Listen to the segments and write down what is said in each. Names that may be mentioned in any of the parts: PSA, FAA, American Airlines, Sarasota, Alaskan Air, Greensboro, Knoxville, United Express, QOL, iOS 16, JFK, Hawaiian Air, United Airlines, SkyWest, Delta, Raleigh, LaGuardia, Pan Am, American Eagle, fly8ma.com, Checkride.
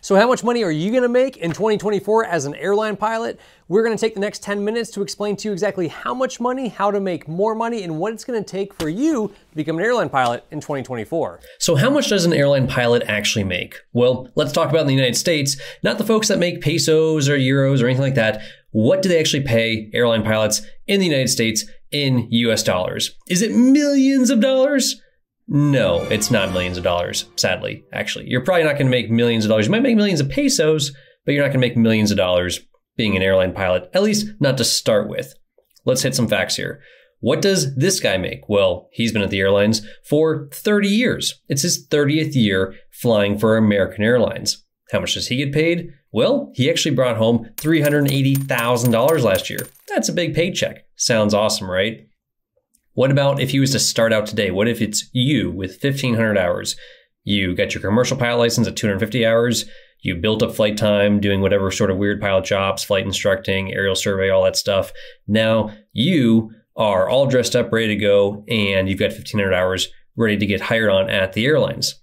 So how much money are you gonna make in 2024 as an airline pilot? We're gonna take the next 10 minutes to explain to you exactly how much money, how to make more money, and what it's gonna take for you to become an airline pilot in 2024. So how much does an airline pilot actually make? Well, let's talk about in the United States, not the folks that make pesos or euros or anything like that. What do they actually pay airline pilots in the United States in US dollars? Is it millions of dollars? No, it's not millions of dollars, sadly, actually. You're probably not gonna make millions of dollars. You might make millions of pesos, but you're not gonna make millions of dollars being an airline pilot, at least not to start with. Let's hit some facts here. What does this guy make? Well, he's been at the airlines for 30 years. It's his 30th year flying for American Airlines. How much does he get paid? Well, he actually brought home $380,000 last year. That's a big paycheck. Sounds awesome, right? What about if he was to start out today? What if it's you with 1,500 hours? You got your commercial pilot license at 250 hours. You built up flight time doing whatever sort of weird pilot jobs, flight instructing, aerial survey, all that stuff. Now you are all dressed up, ready to go, and you've got 1,500 hours ready to get hired on at the airlines.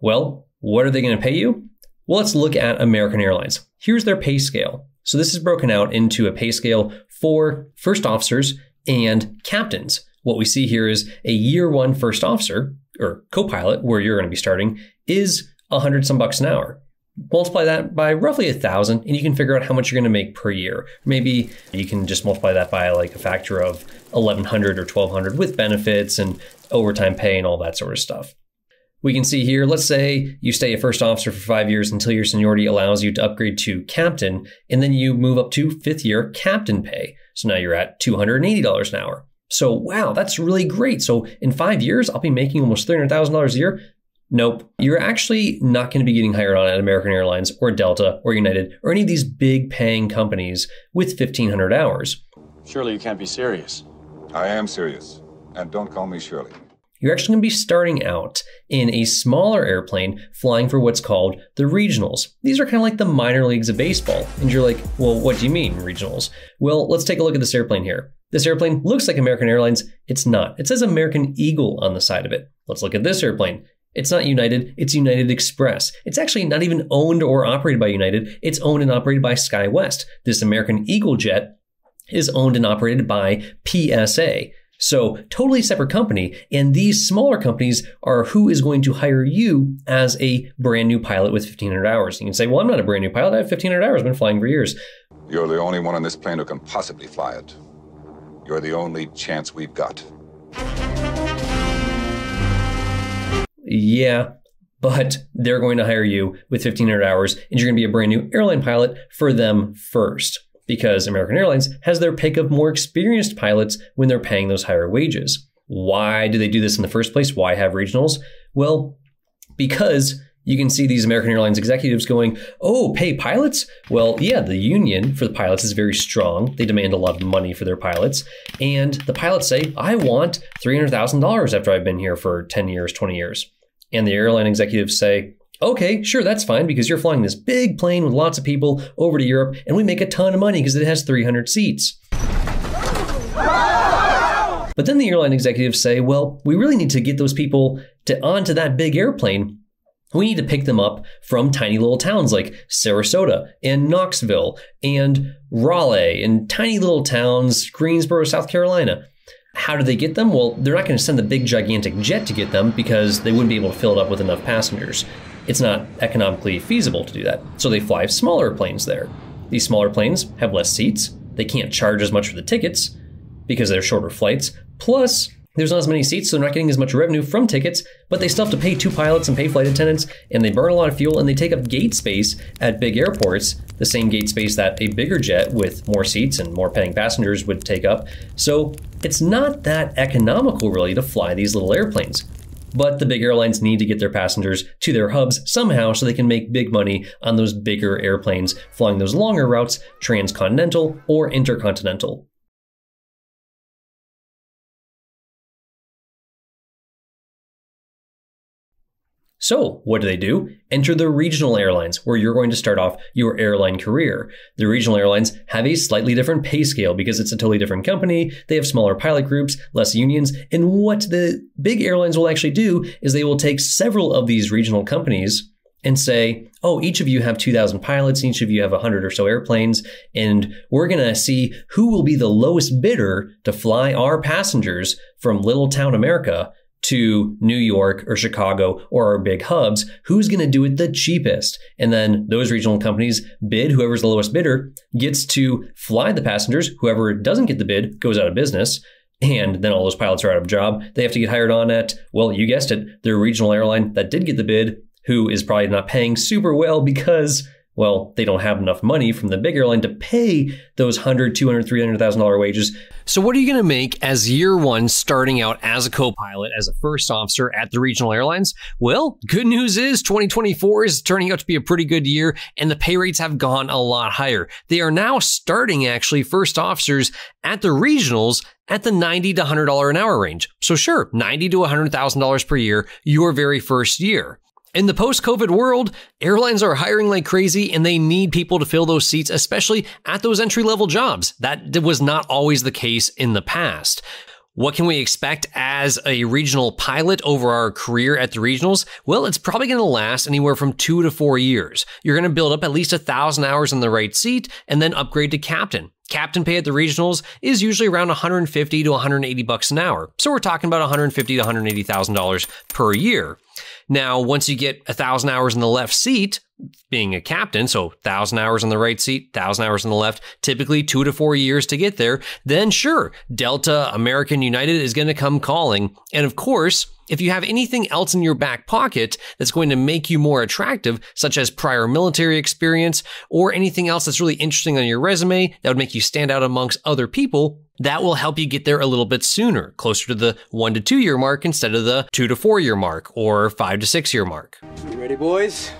Well, what are they going to pay you? Well, let's look at American Airlines. Here's their pay scale. So this is broken out into a pay scale for first officers and captains. What we see here is a year one first officer or co-pilot, where you're gonna be starting, is $100 some an hour. Multiply that by roughly 1,000 and you can figure out how much you're gonna make per year. Maybe you can just multiply that by like a factor of 1,100 or 1,200 with benefits and overtime pay and all that sort of stuff. We can see here, let's say you stay a first officer for 5 years until your seniority allows you to upgrade to captain, and then you move up to 5th year captain pay. So now you're at $280 an hour. So wow, that's really great. So in 5 years, I'll be making almost $300,000 a year. Nope, you're actually not gonna be getting hired on at American Airlines or Delta or United or any of these big paying companies with 1,500 hours. Surely you can't be serious. I am serious, and don't call me Shirley. You're actually gonna be starting out in a smaller airplane flying for what's called the regionals. These are kind of like the minor leagues of baseball. And you're like, well, what do you mean regionals? Well, let's take a look at this airplane here. This airplane looks like American Airlines. It's not. It says American Eagle on the side of it. Let's look at this airplane. It's not United, it's United Express. It's actually not even owned or operated by United. It's owned and operated by SkyWest. This American Eagle jet is owned and operated by PSA. So totally separate company, and these smaller companies are who is going to hire you as a brand new pilot with 1,500 hours. You can say, well, I'm not a brand new pilot, I have 1,500 hours, I've been flying for years. You're the only one on this plane who can possibly fly it. You're the only chance we've got. Yeah, but they're going to hire you with 1,500 hours, and you're gonna be a brand new airline pilot for them first, because American Airlines has their pick of more experienced pilots when they're paying those higher wages. Why do they do this in the first place? Why have regionals? Well, because you can see these American Airlines executives going, oh, pay pilots? Well, yeah, the union for the pilots is very strong. They demand a lot of money for their pilots. And the pilots say, I want $300,000 after I've been here for 10 years, 20 years. And the airline executives say, okay, sure, that's fine, because you're flying this big plane with lots of people over to Europe, and we make a ton of money because it has 300 seats. But then the airline executives say, well, we really need to get those people onto that big airplane. We need to pick them up from tiny little towns like Sarasota and Knoxville and Raleigh and tiny little towns, Greensboro, South Carolina. How do they get them? Well, they're not going to send the big gigantic jet to get them because they wouldn't be able to fill it up with enough passengers. It's not economically feasible to do that. So they fly smaller planes there. These smaller planes have less seats. They can't charge as much for the tickets because they're shorter flights. Plus, there's not as many seats, so they're not getting as much revenue from tickets, but they still have to pay two pilots and pay flight attendants, and they burn a lot of fuel, and they take up gate space at big airports, the same gate space that a bigger jet with more seats and more paying passengers would take up. So it's not that economical really to fly these little airplanes. But the big airlines need to get their passengers to their hubs somehow so they can make big money on those bigger airplanes, flying those longer routes, transcontinental or intercontinental. So what do? Enter the regional airlines, where you're going to start off your airline career. The regional airlines have a slightly different pay scale because it's a totally different company. They have smaller pilot groups, less unions. And what the big airlines will actually do is they will take several of these regional companies and say, oh, each of you have 2,000 pilots, each of you have 100 or so airplanes, and we're going to see who will be the lowest bidder to fly our passengers from little town America to New York or Chicago or our big hubs, who's going to do it the cheapest? And then those regional companies bid, whoever's the lowest bidder gets to fly the passengers. Whoever doesn't get the bid goes out of business. And then all those pilots are out of a job. They have to get hired on at, well, you guessed it, their regional airline that did get the bid, who is probably not paying super well because, well, they don't have enough money from the big airline to pay those $100,000, $200,000, $300,000 wages. So what are you going to make as year one starting out as a co-pilot, as a first officer at the regional airlines? Well, good news is 2024 is turning out to be a pretty good year and the pay rates have gone a lot higher. They are now starting actually first officers at the regionals at the $90 to $100 an hour range. So sure, $90,000 to $100,000 per year, your very first year. In the post-COVID world, airlines are hiring like crazy and they need people to fill those seats, especially at those entry-level jobs. That was not always the case in the past. What can we expect as a regional pilot over our career at the regionals? Well, it's probably going to last anywhere from 2 to 4 years. You're going to build up at least 1,000 hours in the right seat and then upgrade to captain. Captain pay at the regionals is usually around $150 to $180 an hour. So we're talking about $150,000 to $180,000 per year. Now, once you get 1,000 hours in the left seat, being a captain, so 1,000 hours on the right seat, 1,000 hours on the left, typically 2 to 4 years to get there, then sure, Delta, American, United is going to come calling. And of course, if you have anything else in your back pocket that's going to make you more attractive, such as prior military experience or anything else that's really interesting on your resume that would make you stand out amongst other people, that will help you get there a little bit sooner, closer to the 1 to 2 year mark instead of the 2 to 4 year mark or 5 to 6 year mark. You ready, boys?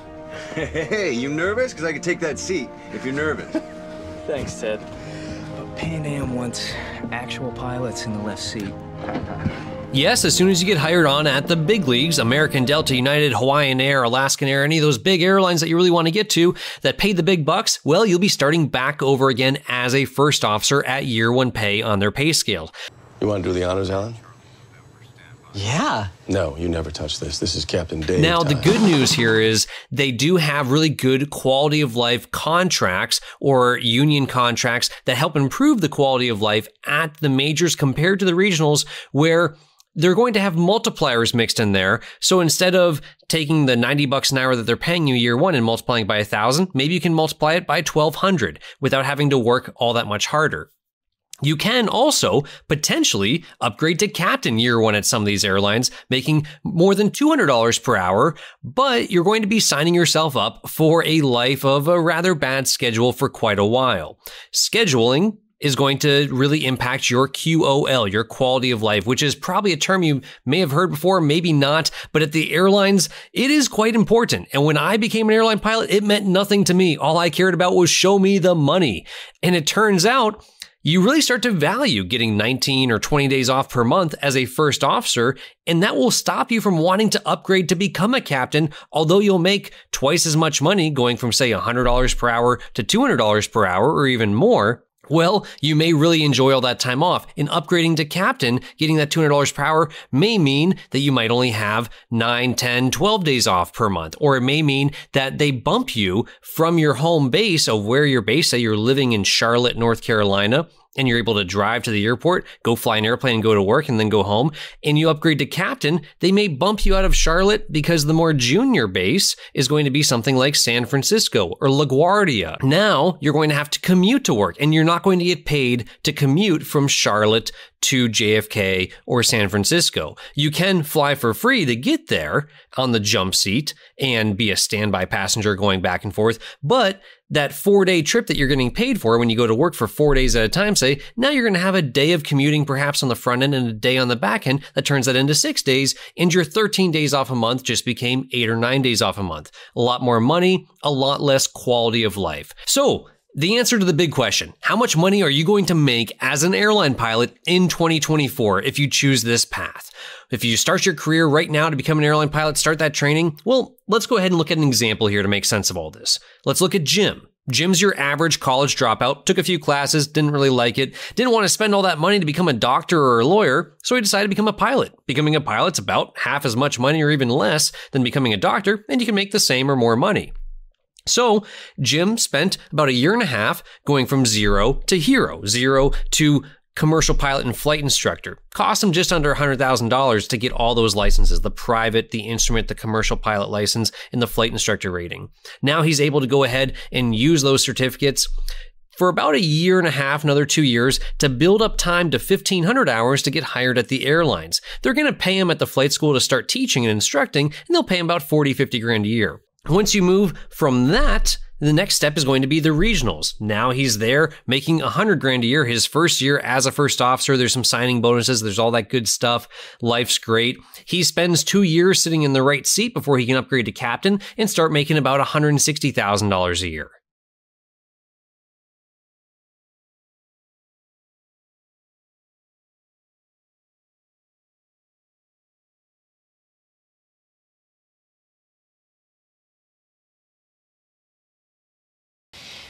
Hey, you nervous? Because I could take that seat if you're nervous. Thanks, Ted. But Pan Am wants actual pilots in the left seat. Yes, as soon as you get hired on at the big leagues, American, Delta, United, Hawaiian Air, Alaskan Air, any of those big airlines that you really want to get to that pay the big bucks, well, you'll be starting back over again as a first officer at year one pay on their pay scale. You want to do the honors, Alan? Yeah. No, you never touch this. This is Captain Dave. Now, the good news here is they do have really good quality of life contracts or union contracts that help improve the quality of life at the majors compared to the regionals, where they're going to have multipliers mixed in there. So instead of taking the $90 an hour that they're paying you year one and multiplying it by 1,000, maybe you can multiply it by 1,200 without having to work all that much harder. You can also potentially upgrade to captain year one at some of these airlines, making more than $200 per hour, but you're going to be signing yourself up for a life of a rather bad schedule for quite a while. Scheduling is going to really impact your QOL, your quality of life, which is probably a term you may have heard before, maybe not, but at the airlines, it is quite important. And when I became an airline pilot, it meant nothing to me. All I cared about was show me the money. And it turns out you really start to value getting 19 or 20 days off per month as a first officer, and that will stop you from wanting to upgrade to become a captain, although you'll make twice as much money going from, say, $100 per hour to $200 per hour or even more. Well, you may really enjoy all that time off. In upgrading to captain, getting that $200 per hour may mean that you might only have 9, 10, 12 days off per month, or it may mean that they bump you from your home base of where you're based. Say you're living in Charlotte, North Carolina, and you're able to drive to the airport, go fly an airplane and go to work and then go home, and you upgrade to captain, they may bump you out of Charlotte because the more junior base is going to be something like San Francisco or LaGuardia. Now you're going to have to commute to work and you're not going to get paid to commute from Charlotte to JFK or San Francisco. You can fly for free to get there on the jump seat and be a standby passenger going back and forth, but that 4-day trip that you're getting paid for when you go to work for 4 days at a time, say, now you're going to have a day of commuting perhaps on the front end and a day on the back end that turns that into 6 days, and your 13 days off a month just became 8 or 9 days off a month. A lot more money, a lot less quality of life. So the answer to the big question, how much money are you going to make as an airline pilot in 2024 if you choose this path? If you start your career right now to become an airline pilot, start that training, well, let's go ahead and look at an example here to make sense of all this. Let's look at Jim. Jim's your average college dropout, took a few classes, didn't really like it, didn't want to spend all that money to become a doctor or a lawyer, so he decided to become a pilot. Becoming a pilot's about half as much money or even less than becoming a doctor, and you can make the same or more money. So Jim spent about a year and a half going from zero to hero, zero to commercial pilot and flight instructor. Cost him just under $100,000 to get all those licenses, the private, the instrument, the commercial pilot license, and the flight instructor rating. Now he's able to go ahead and use those certificates for about a year and a half, another 2 years, to build up time to 1,500 hours to get hired at the airlines. They're gonna pay him at the flight school to start teaching and instructing, and they'll pay him about 40, 50 grand a year. Once you move from that, the next step is going to be the regionals. Now he's there making 100 grand a year, his first year as a first officer. There's some signing bonuses. There's all that good stuff. Life's great. He spends 2 years sitting in the right seat before he can upgrade to captain and start making about $160,000 a year.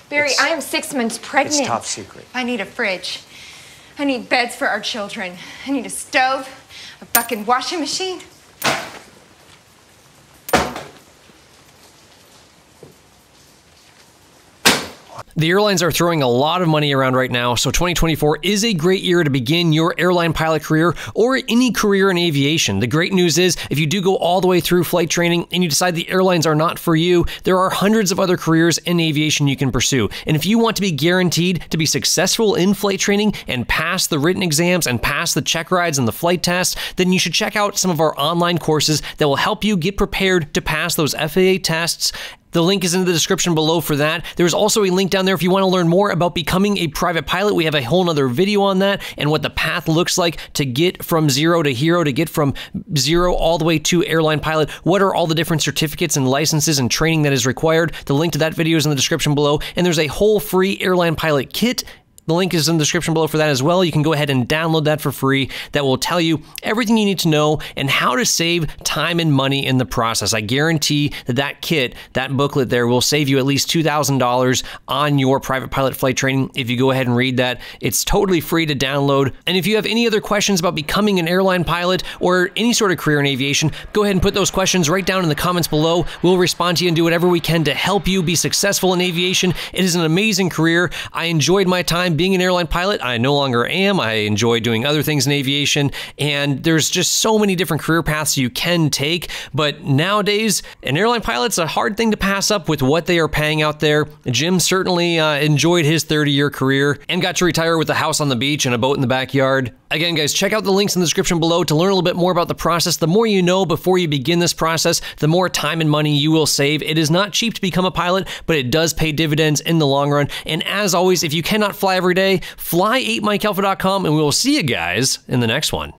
Barry, I am 6 months pregnant. It's top secret. I need a fridge. I need beds for our children. I need a stove, a fucking washing machine. The airlines are throwing a lot of money around right now, so 2024 is a great year to begin your airline pilot career or any career in aviation. The great news is, if you do go all the way through flight training and you decide the airlines are not for you, there are hundreds of other careers in aviation you can pursue. And if you want to be guaranteed to be successful in flight training and pass the written exams and pass the check rides and the flight tests, then you should check out some of our online courses that will help you get prepared to pass those FAA tests. The link is in the description below for that. There's also a link down there if you want to learn more about becoming a private pilot. We have a whole nother video on that and what the path looks like to get from zero to hero, to get from zero all the way to airline pilot. What are all the different certificates and licenses and training that is required? The link to that video is in the description below. And there's a whole free airline pilot kit. The link is in the description below for that as well. You can go ahead and download that for free. That will tell you everything you need to know and how to save time and money in the process. I guarantee that that kit, that booklet there, will save you at least $2,000 on your private pilot flight training if you go ahead and read that. It's totally free to download. And if you have any other questions about becoming an airline pilot or any sort of career in aviation, go ahead and put those questions right down in the comments below. We'll respond to you and do whatever we can to help you be successful in aviation. It is an amazing career. I enjoyed my time being an airline pilot. I no longer am. I enjoy doing other things in aviation, and there's just so many different career paths you can take. But nowadays, an airline pilot's a hard thing to pass up with what they are paying out there. Jim certainly enjoyed his 30-year career and got to retire with a house on the beach and a boat in the backyard. Again, guys, check out the links in the description below to learn a little bit more about the process. The more you know before you begin this process, the more time and money you will save. It is not cheap to become a pilot, but it does pay dividends in the long run. And as always, if you cannot fly every day, fly8ma.com, and we will see you guys in the next one.